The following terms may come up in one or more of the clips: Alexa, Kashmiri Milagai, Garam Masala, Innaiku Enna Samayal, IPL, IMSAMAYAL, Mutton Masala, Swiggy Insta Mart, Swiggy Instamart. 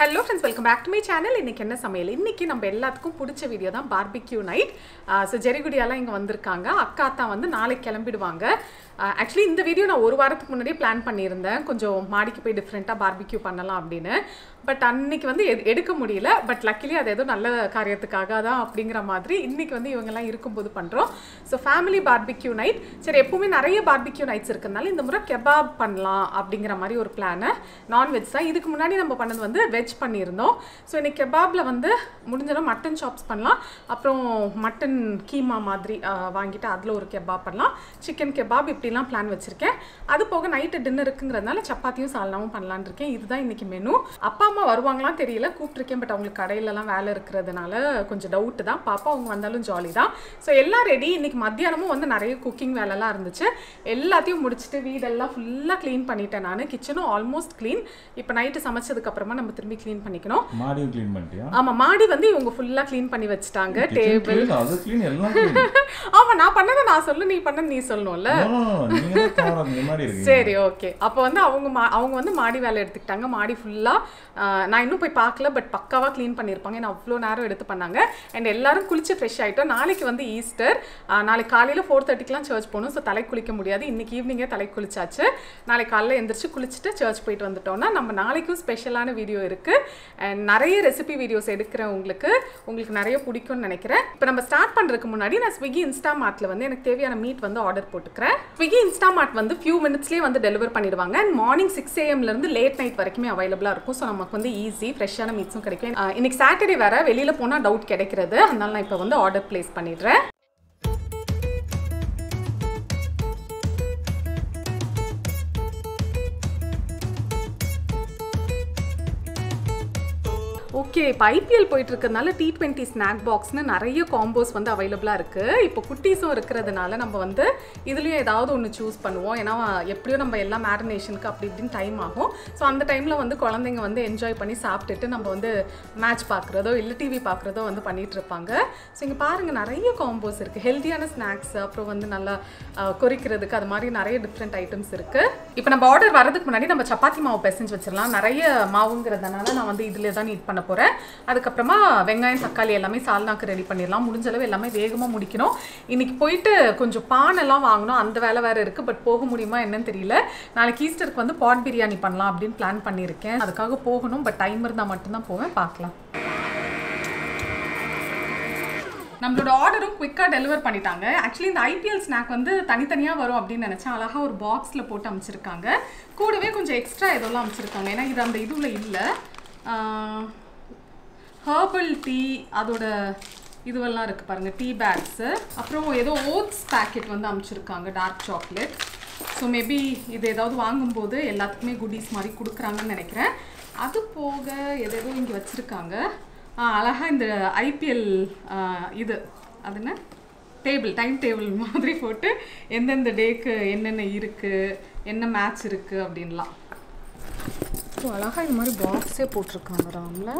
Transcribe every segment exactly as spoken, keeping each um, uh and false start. Hello friends, welcome back to my channel. Innikku enna samayal innikku nam ellathukum pidicha video dhaan barbecue night. Uh, so Jerigudi alla inga vandirukanga akka tha vandu naale kelambiduvanga. Uh, actually indha video na oru vaarathukku munadi plan pannirundhen konjam maadikku poi different ah barbecue pannalam appadinu. But annikku vandu edukka mudiyala, but luckily adhu edho nalla kaaryathukkaga dhaan appadingra maadhiri innikku vandu ivangala irukkumbodhu pandrom. So family barbecue night. Seri eppovume nariya barbecue nights irukkanadala indha mura kebab pannalam appadingra mari oru plan non veg da idhukku munadi nam pannadhu vandu veg பண்ணிருந்தோம். So இந்த கெபாப்ல வந்து முடிஞ்சல mutton chops பண்ணலாம். அப்புறம் mutton keema மாதிரி வாங்கிட்டு அதுல ஒரு கெபாப் பண்ணலாம். சிக்கன் கெபாப் இப்படிலாம் பிளான் வச்சிருக்கேன். அது போக நைட் டின்னருக்குங்கறதனால சப்பாத்தியும் சால்னாவும் பண்ணலாம் இருக்கேன். இதுதான் இன்னைக்கு மெனு. அப்பா அம்மா வருவாங்களா தெரியல. கூப்பிட்டிருக்கேன் பட் அவங்களுக்கு கடையில எல்லாம் வேலை இருக்குறதனால கொஞ்சம் டவுட் தான். பாப்பா அவங்க வந்தாலும் ஜாலி தான். சோ எல்லாம் ரெடி. இன்னைக்கு மத்தியானமும் வந்து நிறைய குக்கிங் வேலை எல்லாம் இருந்துச்சு. எல்லாத்தையும் முடிச்சிட்டு வீடெல்லாம் ஃபுல்லா க்ளீன் பண்ணிட்டேன் நானு. கிச்சனும் ஆல்மோஸ்ட் க்ளீன். இப்போ நைட் சமைச்சதுக்கு அப்புறமா நம்ம திரும்பி clean பண்ணிக்கணும். மாடியும் clean பண்ணிட்டியா? ஆமா, மாடி வந்து இவங்க ஃபுல்லா clean பண்ணி வச்சிட்டாங்க. டேபிள் அது clean எல்லாம் clean. ஆமா, நான் பண்ணத நான் சொல்ல நீ பண்ண நீ சொல்லணும்ல. நோ நீ தான் அந்த மாதிரி இருக்கு. சரி ஓகே. அப்ப வந்து அவங்க அவங்க வந்து மாடி வேலை எடுத்துட்டாங்க. மாடி ஃபுல்லா நான் இன்னும் போய் பார்க்கல பட் பக்காவா clean பண்ணிருப்பாங்க. நான் அவ்ளோ நேரம் எடுத்து பண்ணாங்க. அண்ட் எல்லாரும் குளிச்சு ஃப்ரெஷ் ஆயிட்டோம். நாளைக்கு வந்து ஈஸ்டர். நாளைக்கு காலையில four thirty க்குலாம் சர்ச் போணும். சோ தலை குளிக்க முடியாது. இன்னைக்கு ஈவினிங்கே தலை குளிச்சாச்சு. நாளைக்கு காலையில எந்திரச்சு குளிச்சிட்டு சர்ச் போயிட்டு வந்துட்டோம்னா நம்ம நாளைக்கு ஸ்பெஷலான வீடியோ இருக்கு. And நிறைய ரெசிபி வீடியோஸ் எடுக்கிறேன். உங்களுக்கு உங்களுக்கு நிறைய பிடிக்கும்னு நினைக்கிறேன். இப்போ நம்ம ஸ்டார்ட் பண்றதுக்கு முன்னாடி நான் Swiggy Insta Martல வந்து எனக்கு தேவையான மீட் வந்து ஆர்டர் போட்டுக்கிறேன். Swiggy Insta Mart வந்து few minutesலயே வந்து டெலிவர் பண்ணிடுவாங்க. And morning six A M ல இருந்து லேட் நைட் வரைக்கும் அவைலபிளா இருக்கும். சோ நமக்கு வந்து ஈஸி ஃப்ரெஷ்ஷான மீட்ஸும் கிடைக்கும். இன்னைக்கு சாட்டர்டே வேற, வெளியில போனா டவுட் கிடைக்கிறது. அதனால நான் இப்போ வந்து ஆர்டர் பிளேஸ் பண்ணிடுறேன். ஓகே, இப்போ I P L போயிட்டு இருக்கிறதுனால T twenty ஸ்நாக் பாக்ஸ்னு நிறைய காம்போஸ் வந்து அவைலபிளாக இருக்குது. இப்போ குட்டீஸும் இருக்கிறதுனால நம்ம வந்து இதுலேயும் ஏதாவது ஒன்று சூஸ் பண்ணுவோம். ஏன்னா எப்படியோ நம்ம எல்லாம் மேரினேஷனுக்கு அப்படி இப்படின்னு டைம் ஆகும். ஸோ அந்த டைமில் வந்து குழந்தைங்க வந்து என்ஜாய் பண்ணி சாப்பிட்டுட்டு நம்ம வந்து மேட்ச் பார்க்குறதோ இல்லை டிவி பார்க்குறதோ வந்து பண்ணிகிட்ருப்பாங்க. ஸோ இங்கே பாருங்கள், நிறைய காம்போஸ் இருக்குது. ஹெல்த்தியான ஸ்நாக்ஸ், அப்புறம் வந்து நல்லா கொறிக்கிறதுக்கு அது மாதிரி நிறைய டிஃப்ரெண்ட் ஐட்டம்ஸ் இருக்குது. இப்போ நம்ம ஆர்டர் வரதுக்கு முன்னாடி நம்ம சப்பாத்தி மாவு பிசைஞ்சு வச்சிடலாம். நிறைய மாவுங்கிறதுனால நான் வந்து இதில் தான் நீட் பண்ண போகிறேன். அதுக்கப்புறமா வெங்காயம் தக்காளி எல்லாமே சால்னாக்கு ரெடி பண்ணிடலாம். முடிஞ்சளவு எல்லாமே வேகமாக முடிக்கணும். இன்னைக்கு போயிட்டு கொஞ்சம் பானெல்லாம் வாங்கணும். அந்த வேலை வேறு இருக்குது. பட் போக முடியுமா என்னன்னு தெரியல. நாளைக்கு ஈஸ்டருக்கு வந்து பாட் பிரியாணி பண்ணலாம் அப்படின்னு பிளான் பண்ணியிருக்கேன். அதுக்காக போகணும். பட் டைம் இருந்தால் மட்டும்தான் போவேன். பார்க்கலாம். நம்மளோட ஆர்டரும் குவிக்காக டெலிவர் பண்ணிட்டாங்க. ஆக்சுவலி இந்த ஐபிஎல் ஸ்நாக் வந்து தனித்தனியாக வரும் அப்படின்னு நினச்சேன். அழகாக ஒரு பாக்ஸில் போட்டு அமைச்சிருக்காங்க. கூடவே கொஞ்சம் எக்ஸ்ட்ரா இதெல்லாம் அமைச்சிருக்காங்க. ஏன்னா இது அந்த இதுவில் இல்லை. ஹர்பல் டீ அதோட இதுவெல்லாம் இருக்குது பாருங்கள். டீ பேக்ஸு, அப்புறம் ஏதோ ஓட்ஸ் பேக்கெட் வந்து அனுப்பிச்சிருக்காங்க, டார்க் சாக்லேட். ஸோ மேபி இது ஏதாவது வாங்கும்போது எல்லாத்துக்குமே குட்டீஸ் மாதிரி கொடுக்குறாங்கன்னு நினைக்கிறேன். அது போக எதோ இங்கே வச்சுருக்காங்க அழகாக இந்த ஐபிஎல் இது அதுன்னு டேபிள் டைம் டேபிள் மாதிரி போட்டு எந்தெந்த டேக்கு என்னென்ன இருக்குது, என்ன மேட்ச் இருக்குது அப்படின்லாம். ஸோ அழகாக இது மாதிரி பாக்ஸே போட்டிருக்காங்க. ராமில்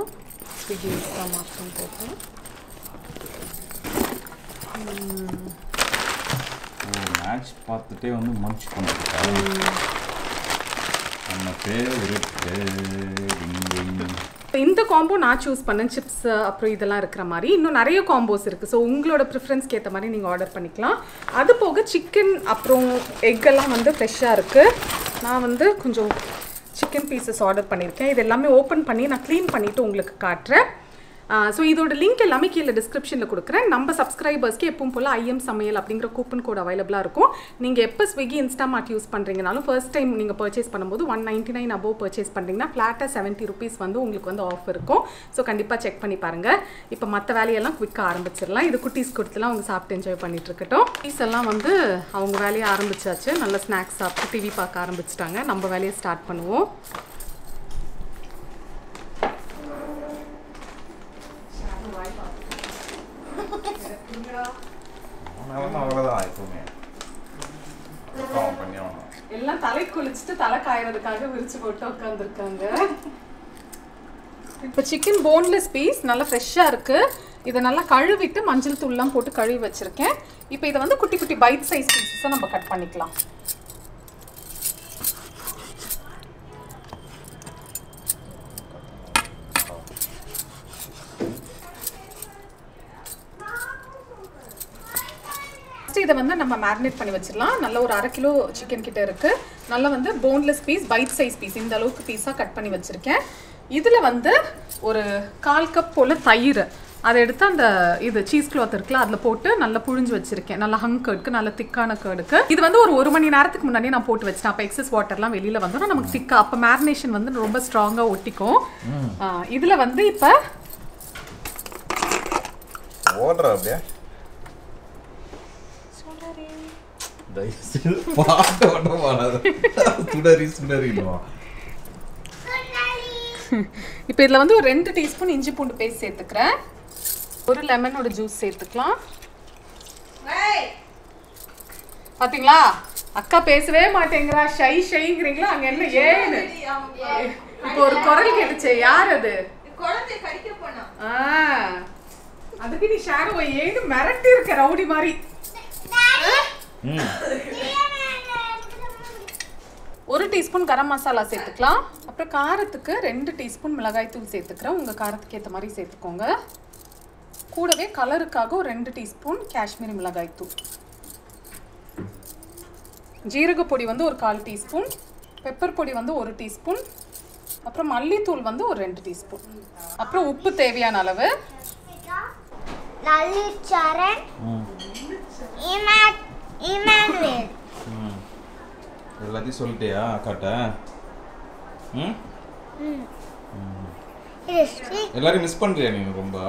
ஸ்விக்கி இன்ஸ்டா மார்ட்டும் போட்டு மேட்ச் பார்த்துட்டே வந்து மன்ச் பண்ணிட்டு இந்த காம்போ நான் சூஸ் பண்ணேன். சிப்ஸ் அப்புறம் இதெல்லாம் இருக்கிற மாதிரி இன்னும் நிறைய காம்போஸ் இருக்குது. ஸோ உங்களோட ப்ரிஃபரன்ஸ்க்கு ஏற்ற மாதிரி நீங்கள் ஆர்டர் பண்ணிக்கலாம். அது போக சிக்கன் அப்புறம் எக்கெல்லாம் வந்து ஃப்ரெஷ்ஷாக இருக்குது. நான் வந்து கொஞ்சம் சிக்கன் பீசஸ் ஆர்டர் பண்ணியிருக்கேன். இது எல்லாமே ஓப்பன் பண்ணி நான் க்ளீன் பண்ணிவிட்டு உங்களுக்கு காட்டுறேன். ஸோ இதோட லிங்க் எல்லாமே கீழே டிஸ்கிரிப்ஷனில் கொடுக்குறேன். நம்ம சப்ஸ்கிரைபர்ஸ்க்கு எப்பவும் போல் ஐஎம் சமையல் அப்படிங்கிற கூப்பன் கோட் அவைலபிளாக இருக்கும். நீங்கள் எப்போ ஸ்விக்கி இன்ஸ்டா மார்ட் யூஸ் பண்ணுறீங்கனாலும் ஃபர்ஸ்ட் டைம் நீங்கள் பர்ச்சேஸ் பண்ணும்போது one ninety nine above purchase பண்ணுறீங்கன்னா ஃப்ளாட்டாக செவன்ட்டி ருபீஸ் வந்து உங்களுக்கு வந்து ஆஃபர் இருக்கும். ஸோ கண்டிப்பாக செக் பண்ணி பாருங்கள். இப்போ மற்ற வேலையெல்லாம் குவிக்காக ஆரம்பிச்சிடலாம். இது குட்டீஸ் கொடுத்துலாம் அவங்க சாப்பிட்டு என்ஜாய் பண்ணிட்டு இருக்கட்டும். குட்டீஸ் எல்லாம் வந்து அவங்க வேலையை ஆரம்பிச்சாச்சு. நல்லா ஸ்நாக்ஸ் சாப்பிட்டு டிவி பார்க்க ஆரம்பிச்சிட்டாங்க. நம்ம வேலையை ஸ்டார்ட் பண்ணுவோம். எல்லாம் தலை குளிச்சுட்டு தலை காயறதுக்காக விரிச்சு போட்டு உட்காந்துருக்காங்க. இப்போ சிக்கன் போன்லெஸ் பீஸ் நல்லா ஃப்ரெஷ்ஷாக இருக்குது. இதை நல்லா கழுவிட்டு மஞ்சள் தூள்லாம் போட்டு கழுவி வச்சுருக்கேன். இப்போ இதை வந்து குட்டி குட்டி பைட் சைஸ் பீஸஸை நம்ம கட் பண்ணிக்கலாம். இத வந்து நம்ம மாரினேட் பண்ணி வச்சிரலாம் நல்ல ஒரு அரை கிலோ chicken கிட்ட இருக்கு நல்ல வந்து boneless piece bite size piece இந்த அளவுக்கு பீஸா கட் பண்ணி வச்சிருக்கேன் இதுல வந்து ஒரு கால் கப் போல தயிர் அத எடுத்து அந்த இது cheese cloth இருக்குல அதுல போட்டு நல்லா புழிஞ்சு வச்சிருக்கேன் நல்ல hung curd நல்ல திக்கான curd இது வந்து ஒரு ஒரு மணி நேரத்துக்கு முன்னாடி நான் போட்டு வச்சிட்டேன் அப்ப excess waterலாம் வெளியில வந்துரும் நமக்கு திக்கா அப்ப marination வந்து ரொம்ப ஸ்ட்ராங்கா ஒட்டிக்கும் இதுல வந்து இப்ப ஓடற அப்படியே பாட்டு ஓட மாட்டாது துடரி சுடரி இல்ல இப்போ இதல வந்து ஒரு ரெண்டு டீஸ்பூன் இஞ்சி பூண்டு பேஸ்ட் சேர்த்துக்கறேன் ஒரு லெமனோட ஜூஸ் சேர்த்துக்கலாம் ஏய் பாத்தீங்களா அக்கா பேசவே மாட்டேங்கறா ஷை ஷைங்கறீங்களா அங்க என்ன ஏன்னு இப்போ ஒரு குரல் கேட்டுச்சே யார் அது குழந்தை கடிக்க போனா ஆ அதுக்கு நீ ஷேர் ஓ ஏன்னு மிரட்டி இருக்க ரவுடி மாதிரி ஒரு டீஸ்பூன் கரம் மசாலா சேர்த்துக்கலாம் அப்புறம் காரத்துக்கு ரெண்டு டீஸ்பூன் மிளகாய் தூள் சேர்த்துக்கறேன் உங்க காரத்துக்கு ஏத்த மாதிரி சேர்த்துக்கோங்க கூடவே கலருக்காக ஒரு ரெண்டு டீஸ்பூன் காஷ்மீரி மிளகாய் தூள் ஜீரக பொடி வந்து ஒரு கால் டீஸ்பூன் பெப்பர் பொடி வந்து ஒரு டீஸ்பூன் அப்புறம் மல்லி தூள் வந்து ஒரு ரெண்டு டீஸ்பூன் அப்புறம் உப்பு தேவையான அளவு நல்லி சரண் இமா Emmanuel. Hmm. Elladi soltiya katta. Hmm. Hmm. Yes. Ellari miss pandriya nee romba.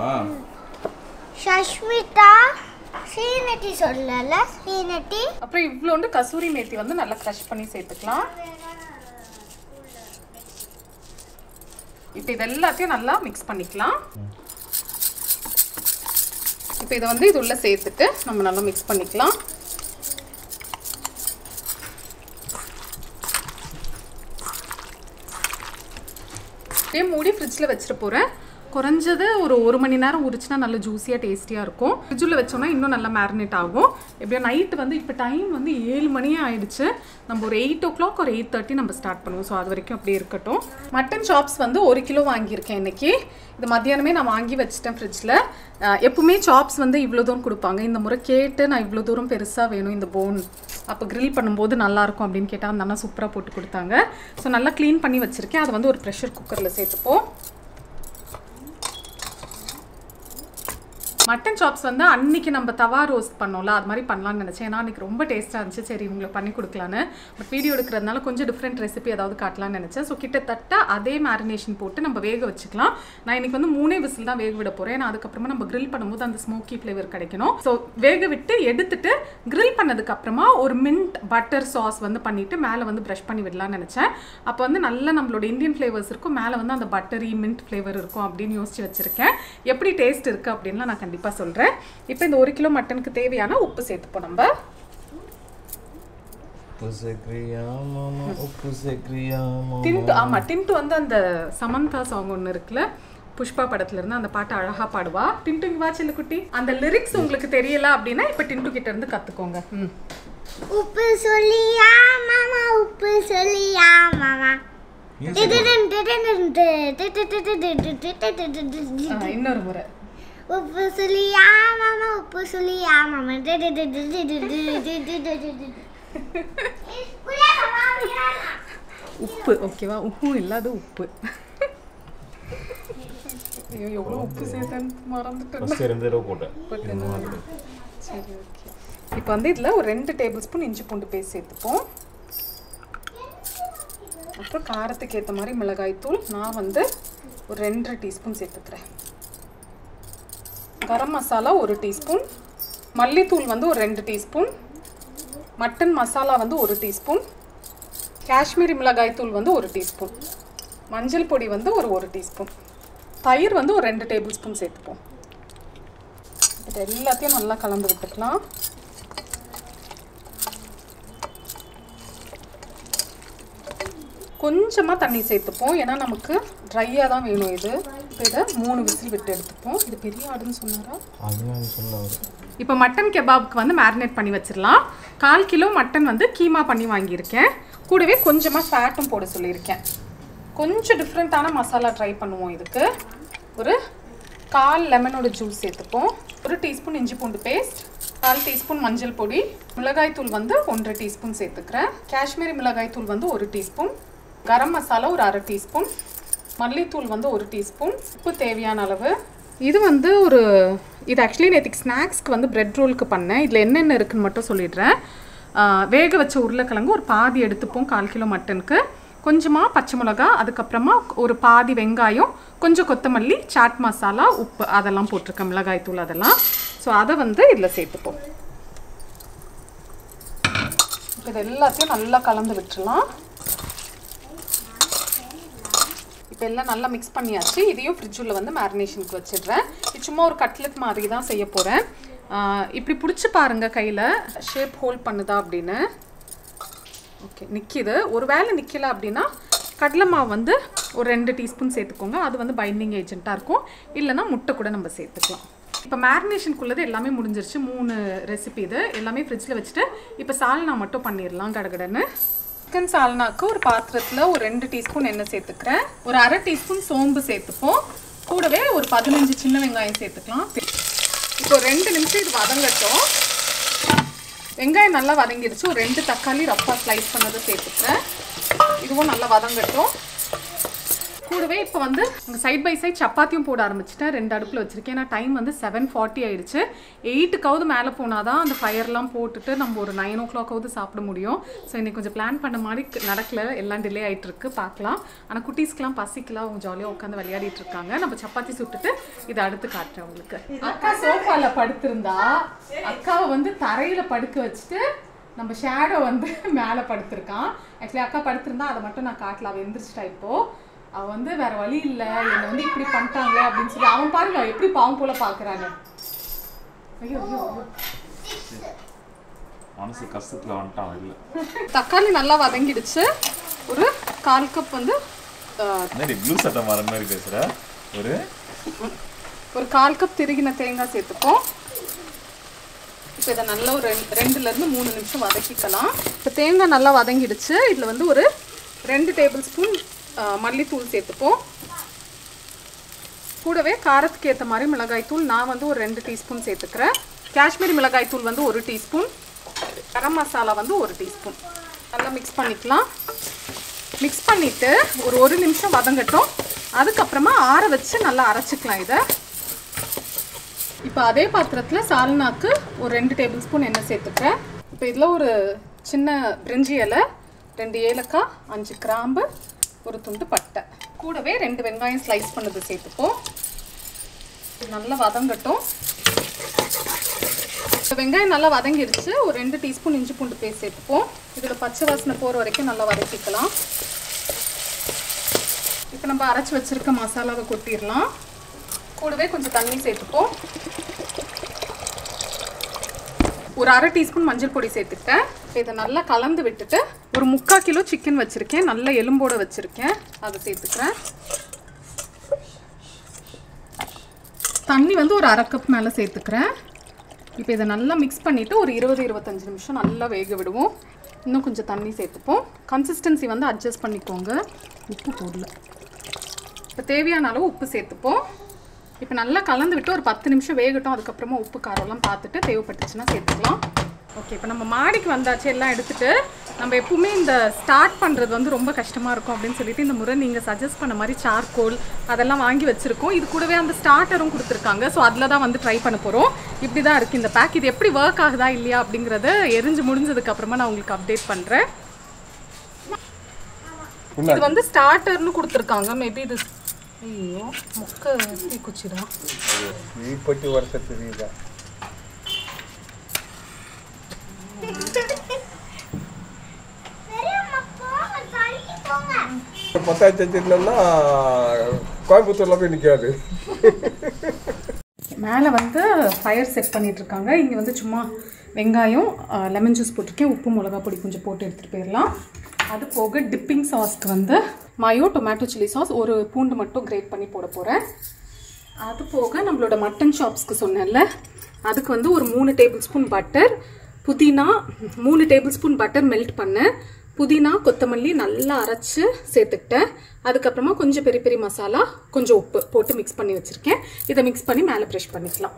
Shashmita seenati sollala seenati. Appo ivlo undu kasuri methi vandu nalla crush panni setukalam. Ipo idellathaiyum nalla mix pannikalam. Ipo idu vandu idulla setittu nama nalla mix pannikalam. இதே மூடி ஃப்ரிட்ஜ்ல வச்சிர போறேன் குறஞ்சது ஒரு ஒரு மணி நேரம் ஊறிச்சினா நல்ல ஜூசியா டேஸ்டியா இருக்கும் ஃப்ரிட்ஜ்ல வச்சோம்னா இன்னும் நல்லா மாரினேட் ஆகும் எப்படியா நைட் வந்து இப்ப டைம் வந்து ஏழு மணி ஆயிடுச்சு நம்ம ஒரு eight o'clock or eight thirty நம்ம ஸ்டார்ட் பண்ணுவோம் சோ அது வரைக்கும் அப்படியே இருக்கட்டும் மட்டன் சாப்ஸ் வந்து one கிலோ வாங்கி இருக்கேன் இன்னைக்கு இது மத்தியானமே நான் வாங்கி வச்சிட்டேன் ஃப்ரிட்ஜ்ல எப்பவுமே சாப்ஸ் வந்து இவ்ளோ தூரம் கொடுப்பாங்க இந்த முறை கேட்டு நான் இவ்ளோ தூரம் பெருசா வேணும் இந்த போன் அப்ப grill பண்ணும்போது நல்லா இருக்கும் அப்படிን கேட்டா அண்ணா சூப்பரா போட்டு கொடுத்தாங்க சோ நல்லா க்ளீன் பண்ணி வச்சிருக்கேன் அது வந்து ஒரு பிரஷர் குக்கர்ல சேர்த்துப்போம் மட்டன் சாப்ஸ் வந்து அன்னைக்கு நம்ம தவா ரோஸ்ட் பண்ணோம்ல அது மாதிரி பண்ணலாம்னு நினைச்சேன் நான் இன்னைக்கு ரொம்ப டேஸ்டா இருந்துச்சு சரி உங்களுக்கு பண்ணி கொடுக்கலாம்னு பட் வீடியோ எடுக்கிறதுனால கொஞ்சம் டிஃபரண்ட் ரெசிபி ஏதாவது காட்டலாம்னு நினைச்சேன் சோ கிட்டத்தட்ட அதே மேரினேஷன் போட்டு நம்ம வேக வச்சுக்கலாம் நான் இன்னைக்கு வந்து மூணே விசில் தான் வேக விட போறேன் நான் அதுக்கு அப்புறமா நம்ம கிரில் பண்ணும்போது அந்த ஸ்மோக்கி ஃப்ளேவர் கிடைக்கணும் சோ வேக விட்டு எடுத்துட்டு கிரில் பண்ணதுக்கு அப்புறமா ஒரு மின்ட் பட்டர் சாஸ் வந்து பண்ணிட்டு மேல வந்து பிரஷ் பண்ணி விடலாம்னு நினைச்சேன் அப்ப வந்து நல்ல நம்மளோட இந்தியன் ஃப்ளேவர்ஸ் இருக்கும் மேல வந்து அந்த பட்டரி மின்ட் ஃப்ளேவர் இருக்கும் அப்படினு யோசிச்சு வச்சிருக்கேன் எப்படி டேஸ்ட் இருக்கு அப்படினா நான் இப்ப சொல்றேன் இப்போ இந்த one கிலோ மட்டனுக்கு தேவையான உப்பு சேர்த்துப்போம் நம்ம உப்பு சேக்ரியா மாமா உப்பு சேக்ரியா மாமா டின்ட் ஆமா டின்ட் வந்து அந்த சமந்தா சாங் ஒன்னு இருக்குல புஷ்பா படத்துல இருந்து அந்த பாட்டு அழகா பாடுவா டின்ட் இங்க வா சின்ன குட்டி அந்த லிரிக்ஸ் உங்களுக்கு தெரியல அப்படினா இப்போ டின்ட் கிட்ட இருந்து கத்துக்கோங்க உப்பு சொல்லியா மாமா உப்பு சொல்லியா மாமா டிடடன் டிடடன் டிடடன் இன்னொரு முறை உப்பு சொல்லியா மாமா உப்பு சொல்லியா மாமா உப்பு ஓகேவா உப்பு இல்லாத உப்பு ஐயோ எவ்வளவு உப்பு சேர்த்தேன் மறந்துட்டேன் சரி ஓகே இப்போ வந்து இதுல ஒரு ரெண்டு டேபிள் ஸ்பூன் இஞ்சி பூண்டு பேஸ்ட் சேர்த்துப்போம் அப்புறம் காரத்துக்கு ஏற்ற மாதிரி மிளகாய் தூள் நான் வந்து ஒரு ரெண்டரை டீஸ்பூன் சேர்த்துக்கிறேன் garam masala one teaspoon malli tool vandu two teaspoon mutton masala vandu one teaspoon kashmiri milagai tool vandu one teaspoon manjal podi vandu one teaspoon thair vandu two tablespoon settupom idu ellathiyum nalla kalandu vittukalam கொஞ்சமா தண்ணி சேர்த்துப்போம் ஏனா நமக்கு ட்ரையா தான் வேணும் இது இத மூணு விசில் விட்டு எடுத்துப்போம் இது பெரிய ஆடுன்னு சொன்னாரா அதுதான் சொன்னாரு இப்போ மட்டன் கெபாப்க்கு வந்து மாரினேட் பண்ணி வச்சிரலாம் one half கிலோ மட்டன் வந்து கீமா பண்ணி வாங்கி இருக்கேன் கூடவே கொஞ்சமா ஃபேட்டும் போட சொல்லி இருக்கேன் கொஞ்சம் டிஃபரண்டான மசாலா ட்ரை பண்ணுவோம் இதுக்கு ஒரு கால் லெமனோட ஜூஸ் சேர்த்துப்போம் one teaspoon இஞ்சி பூண்டு paste one teaspoon manjal podi, milagai thul vandu one teaspoon setukuren, Kashmiri milagai thul vandu one teaspoon, garam masala or one teaspoon, malli thul vandu one teaspoon, uppu theviyana alavu. இது வந்து ஒரு இது actually நேத்துக்கு ஸ்நாக்ஸ்க்கு வந்து bread roll க்கு பண்ணேன். இதுல என்னென்ன இருக்குன்னு மட்டும் சொல்லிடுறேன். வேக வச்ச உருளைக்கிழங்கு ஒரு பாதி எடுத்துப்போம் கால் கிலோ மட்டனுக்கு. கொஞ்சமா பச்சை மிளகாய், அதுக்கு அப்புறமா ஒரு பாதி வெங்காயம், கொஞ்சம் கொத்தமல்லி, சாட் மசாலா, உப்பு அதெல்லாம் போட்டுருக்கேன். மிளகாய் தூள் அதெல்லாம். சோ அத வந்து இதல சேர்த்துப்போம். இது எல்லாத்தையும் நல்லா கலந்து விட்டுறலாம். இப்போ எல்லாம் நல்லா mix பண்ணியாச்சு. இதையும் fridge உள்ள வந்து marinationக்கு வச்சிடுறேன். இது சும்மா ஒரு கட்லட் மாதிரி தான் செய்ய போறேன். இப்படி புடிச்சு பாருங்க கையில shape hold பண்ணுதா அப்படினு. Okay, நிக்கிது. ஒருவேளை நிக்கல அப்படினா கடலை மாவு வந்து ஒரு two டீஸ்பூன் சேர்த்துக்கோங்க. அது வந்து பைண்டிங் ஏஜென்ட்டா இருக்கும். இல்லனா முட்டை கூட நம்ம சேர்த்துக்கலாம். இப்போ மாரினேஷனுக்குள்ளது எல்லாமே முடிஞ்சிருச்சு. மூணு ரெசிபி இது. எல்லாமே ஃப்ரிட்ஜ்ல வச்சிட்டு இப்போ சால்னா மட்டும் பண்ணிரலாம் கடகடன்னு. சிக்கன் சால்னாக்கு ஒரு பாத்திரத்துல ஒரு two டீஸ்பூன் எண்ணெய் சேர்த்துக்கறேன். ஒரு half டீஸ்பூன் சோம்பு சேர்த்துப்போம். கூடவே ஒரு fifteen சின்ன வெங்காயம் சேர்த்துக்கலாம். இப்போ two நிமிஷம் இது வதங்கட்டும். வெங்காயம் நல்லா வதங்கிடுச்சு. ஒரு ரெண்டு தக்காளி ரப்பா ஸ்லைஸ் பண்ணதை சேர்த்துக்கிறேன். இதுவும் நல்லா வதங்கட்டும். கூடவே இப்போ வந்து சைட் பை சைட் சப்பாத்தியும் போட ஆரம்பிச்சிட்டேன். ரெண்டு அடுப்பில் வச்சுருக்கேன். ஏன்னா டைம் வந்து செவன் ஃபார்ட்டி ஆயிடுச்சு. எயிட்டுக்காவது மேலே போனால் தான் அந்த ஃபயர்லாம் போட்டுட்டு நம்ம ஒரு நைன் ஓ கிளாக்காவது சாப்பிட முடியும். ஸோ இன்னைக்கு கொஞ்சம் பிளான் பண்ண மாதிரி நடக்கல, எல்லாம் டிலே ஆகிட்டுருக்கு பார்க்கலாம். ஆனால் குட்டீஸ்க்கெலாம் பசிக்கலாம், அவங்க ஜாலியாக உட்காந்து விளையாடிட்டு இருக்காங்க. நம்ம சப்பாத்தி சுட்டுட்டு இதை அடுத்து காட்டுறேன் அவங்களுக்கு. அக்கா சோஃபாவில் படுத்திருந்தா அக்காவை வந்து தரையில் படுக்க வச்சுட்டு நம்ம ஷேடோ வந்து மேலே படுத்திருக்கான். ஆக்சுவலி அக்கா படுத்திருந்தா அதை மட்டும் நான் காட்டல. அவன் எந்திரிச்சிட்டா இப்போது. அவன் வந்து வேற வழி இல்லை, என்னை வந்து இப்படி பண்ணிட்டாங்க அப்படின்னு சொல்லி அவன் பாருங்க எப்படி பாவம் போல பாக்குறாங்க. தக்காளி நல்லா வதங்கிடுச்சு. ஒரு கால் கப் வந்து ஒரு கால் கப் திருகின தேங்காய் சேர்த்துப்போம். இப்போ இதை நல்லா ஒரு ரெண்டுல இருந்து மூணு நிமிஷம் வதக்கிக்கலாம். இப்போ தேங்காய் நல்லா வதங்கிடுச்சு. இதுல வந்து ஒரு ரெண்டு டேபிள் ஸ்பூன் மல்லித்தூள் சேர்த்துப்போம். கூடவே காரத்துக்கு ஏற்ற மாதிரி மிளகாய் தூள் நான் வந்து ஒரு ரெண்டு டீஸ்பூன் சேர்த்துக்கிறேன். காஷ்மீரி மிளகாய் தூள் வந்து ஒரு டீஸ்பூன், கரம் மசாலா வந்து ஒரு டீஸ்பூன். நல்லா மிக்ஸ் பண்ணிக்கலாம். மிக்ஸ் பண்ணிவிட்டு ஒரு ஒரு நிமிஷம் வதங்கட்டும். அதுக்கப்புறமா ஆற வச்சு நல்லா அரைச்சிக்கலாம் இதை. இப்போ அதே பாத்திரத்தில் சால்னாக்கு ஒரு ரெண்டு டேபிள் ஸ்பூன் எண்ணெய் சேர்த்துக்கிறேன். இப்போ இதில் ஒரு சின்ன பிரிஞ்சி இலை, ரெண்டு ஏலக்காய், அஞ்சு கிராம்பு, ஒரு துண்டு பட்டை, கூடவே ரெண்டு வெங்காயம் ஸ்லைஸ் பண்ணது சேர்த்துப்போம். நல்லா வதங்கட்டும். வெங்காயம் நல்லா வதங்கிடுச்சு. ஒரு ரெண்டு டீஸ்பூன் இஞ்சி பூண்டு பேஸ்ட் சேர்த்துப்போம். இதில் பச்சை வாசனை போகிற வரைக்கும் நல்லா வதக்கிக்கலாம். இப்போ நம்ம அரைச்சி வச்சிருக்க மசாலாவை கொட்டிடலாம். கூடவே கொஞ்சம் தண்ணி சேர்த்துப்போம். ஒரு அரை டீஸ்பூன் மஞ்சள் பொடி சேர்த்துக்கிட்டேன். இதை நல்லா கலந்து விட்டுட்டு ஒரு முக்கால் கிலோ சிக்கன் வச்சுருக்கேன், நல்ல எலும்போடு வச்சுருக்கேன், அதை சேர்த்துக்கிறேன். தண்ணி வந்து ஒரு அரை கப் மேலே சேர்த்துக்கிறேன். இப்போ இதை நல்லா மிக்ஸ் பண்ணிவிட்டு ஒரு இருபது இருபத்தஞ்சி நிமிஷம் நல்லா வேக விடுவோம். இன்னும் கொஞ்சம் தண்ணி சேர்த்துப்போம். கன்சிஸ்டன்சி வந்து அட்ஜஸ்ட் பண்ணிக்கோங்க. உப்பு போடல. இப்போ தேவையான அளவு உப்பு சேர்த்துப்போம். இப்போ நல்லா கலந்து விட்டு ஒரு பத்து நிமிஷம் வேகட்டும். அதுக்கப்புறமா உப்பு காரம்லாம் பார்த்துட்டு தேவைப்பட்டுச்சுன்னா சேர்த்துக்கலாம். ஓகே, இப்போ நம்ம மாடிக்கு வந்தாச்சு. எல்லாம் எடுத்துகிட்டு நம்ம எப்பவுமே இந்த ஸ்டார்ட் பண்ணுறது வந்து ரொம்ப கஷ்டமாக இருக்கும் அப்படின்னு சொல்லிட்டு இந்த முறை நீங்கள் சஜஸ்ட் பண்ண மாதிரி சார்கோல் அதெல்லாம் வாங்கி வச்சுருக்கோம். இது கூடவே அந்த ஸ்டார்டரும் கொடுத்துருக்காங்க. ஸோ அதில் தான் வந்து ட்ரை பண்ண போகிறோம். இப்படி தான் இருக்குது இந்த பேக். இது எப்படி ஒர்க் ஆகுதா இல்லையா அப்படிங்கிறத எரிஞ்சு முடிஞ்சதுக்கப்புறமா நான் உங்களுக்கு அப்டேட் பண்ணுறேன். இது வந்து ஸ்டார்டர்னு கொடுத்துருக்காங்க. மேபி இது ஐயோ முக்க குச்சிடா நீப்பட்டு வரது தெரியுதா? பத்தாயிரத்தி தெரியலன்னா கோயம்புத்தூர்ல போய் நிற்காது. மேலே வந்து ஃபயர் செட் பண்ணிட்டு இருக்காங்க. இங்கே வந்து சும்மா வெங்காயம் லெமன் ஜூஸ் போட்டிருக்கேன். உப்பு மிளகா பொடி கொஞ்சம் போட்டு எடுத்துகிட்டு போயிடலாம். அது போக டிப்பிங் சாஸ்க்கு வந்து மயோ டொமேட்டோ சில்லி சாஸ் ஒரு பூண்டு மட்டும் கிரேட் பண்ணி போட போகிறேன். அது போக நம்மளோட மட்டன் சாப்ஸ்க்கு சொன்னேன்ல அதுக்கு வந்து ஒரு மூணு டேபிள் ஸ்பூன் பட்டர், புதினா மூணு டேபிள் ஸ்பூன் பட்டர் மெல்ட் பண்ணேன். புதினா கொத்தமல்லி நல்லா அரைச்சி சேர்த்துக்கிட்டேன். அதுக்கப்புறமா கொஞ்சம் பெரிய பெரிய மசாலா கொஞ்சம் உப்பு போட்டு மிக்ஸ் பண்ணி வச்சுருக்கேன். இதை மிக்ஸ் பண்ணி மேலே ப்ரெஷ் பண்ணிக்கலாம்.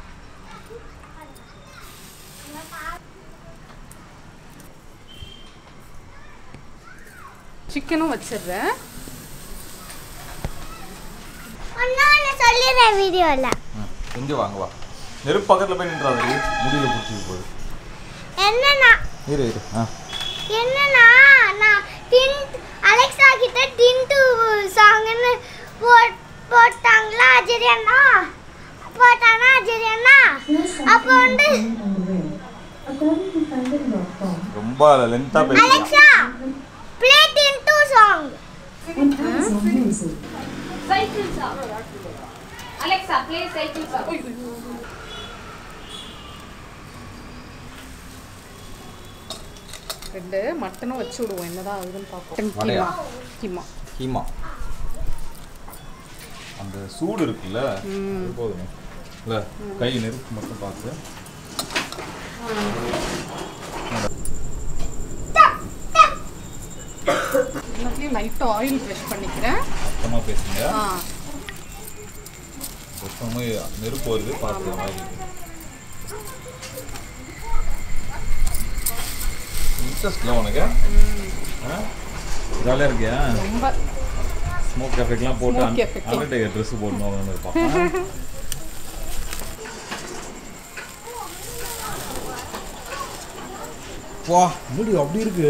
சிக்கனும் வச்சிடுறேன். ஒண்ணால சொல்லிற வீடியோல இங்க வாங்க வா. நெருப்பு பக்கத்துல போய் நின்றாரு. முடியல புடிச்சு போடு. என்னனா இரு இரு. என்னனா நான் டின் அலெக்சா கிட்ட டின் டூ சாங்னு போட் போட்டாங்களா அஜரியனா? போட்டானா அஜரியனா? அப்ப வந்து ரொம்ப லெந்தா பேசி Alexa play into song cycle song Alexa play cycle song ரெண்டு மட்டன வச்சு விடுவோம். என்னடா ஆகுதுன்னு பாப்போம். கீமா கீமா அந்த சூடு இருக்குல போதும் இல்ல? கை நெருக்கு மட்டும் பாத்து இன்னொரு லைட் ஆயில் பிரஷ் பண்ணிக்கிறேன். சுத்தமா பேசுங்க. ஆ. சுத்தமா நெருப்பு வருது பாத்துங்க. இன்ட்ரஸ்ட் லவனங்க. ஆ. ஜாலியா இருக்கியா? ரொம்ப ஸ்மோக் எஃபெக்ட்லாம் போட்டு அந்த Dress போடுறவங்க பாப்பா. வா, முடி அப்படியே இருக்கு.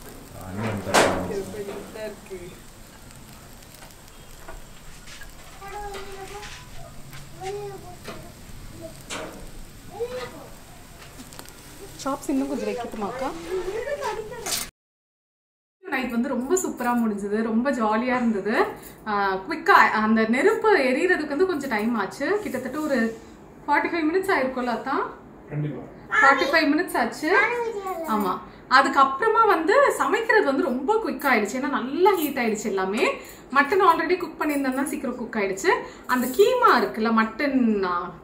சாப்ஸ் இன்னும் கொஞ்சம் வைக்கட்டுமாக்கா? நைட் வந்து ரொம்ப சூப்பராக முடிஞ்சது. ரொம்ப ஜாலியாக இருந்தது. குவிக்காக அந்த நெருப்பு எரியறதுக்கு வந்து கொஞ்சம் டைம் ஆச்சு. கிட்டத்தட்ட ஒரு ஃபார்ட்டி ஃபைவ் மினிட்ஸ் ஆயிருக்கும்ல? அதான் ஃபார்ட்டி ஃபைவ் மினிட்ஸ் ஆச்சு. ஆமாம், அதுக்கப்புறமா வந்து சமைக்கிறது வந்து ரொம்ப குவிக் ஆயிடுச்சு. ஏன்னா நல்லா ஹீட் ஆயிடுச்சு எல்லாமே. மட்டன் ஆல்ரெடி குக் பண்ணியிருந்தா சீக்கிரம் குக் ஆயிடுச்சு. அந்த கீமா இருக்குல்ல, மட்டன்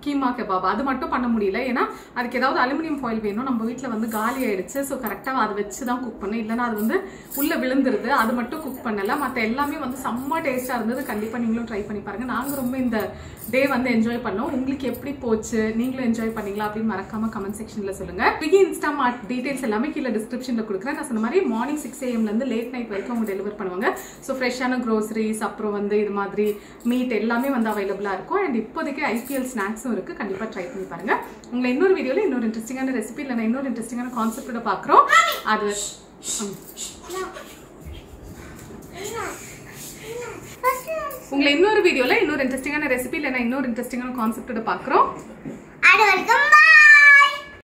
கீமா கபாப், அது மட்டும் பண்ண முடியல. ஏன்னா அதுக்கு ஏதாவது அலுமினியம் ஃபாயில் வேணும். நம்ம வீட்டில் வந்து காலி ஆயிடுச்சு. ஸோ கரெக்டாக அதை வச்சு தான் குக் பண்ணேன். இல்லைன்னா அது வந்து உள்ளே விழுந்துருது. அது மட்டும் குக் பண்ணல. மற்ற எல்லாமே வந்து செம்ம டேஸ்ட்டாக இருந்தது. கண்டிப்பாக நீங்களும் ட்ரை பண்ணி பாருங்க. நாங்கள் ரொம்ப இந்த டே வந்து என்ஜாய் பண்ணோம். உங்களுக்கு எப்படி போச்சு? நீங்களும் என்ஜாய் பண்ணீங்களா அப்படின்னு மறக்காம கமெண்ட் செக்ஷனில் சொல்லுங்க. ஸ்விக்கி இன்ஸ்டா மார்ட் டீடைல்ஸ் எல்லாமே கீழே டிஸ்கிரிப்ஷனில் கொடுக்குறேன். நான் சொன்ன மாதிரி மார்னிங் சிக்ஸ் ஏஎம்லேருந்து லேட் நைட் வரைக்கும் அவங்க டெலிவர் பண்ணுவாங்க. ஸோ ஃப்ரெஷ்ஷான க்ரோசரி, அப்புறம் வந்து இது மாதிரி மீட் எல்லாமே வந்து அவைலபிளா இருக்கும். அண்ட் இப்போதைக்கு ஐபிஎல் ஸ்நாக்ஸும் இருக்கு. கண்டிப்பா ட்ரை பண்ணி பாருங்க. உங்களை இன்னொரு வீடியோல இன்னொரு இன்ட்ரெஸ்டிங்கான ரெசிபி இல்ல இன்னொரு இன்ட்ரெஸ்டிங்கான கான்செப்டோட பாக்குறோம். அது உங்களை இன்னொரு வீடியோல இன்னொரு இன்ட்ரெஸ்டிங்கான ரெசிபி இல்ல இன்னொரு இன்ட்ரெஸ்டிங்கான கான்செப்டோட பாக்குறோம்.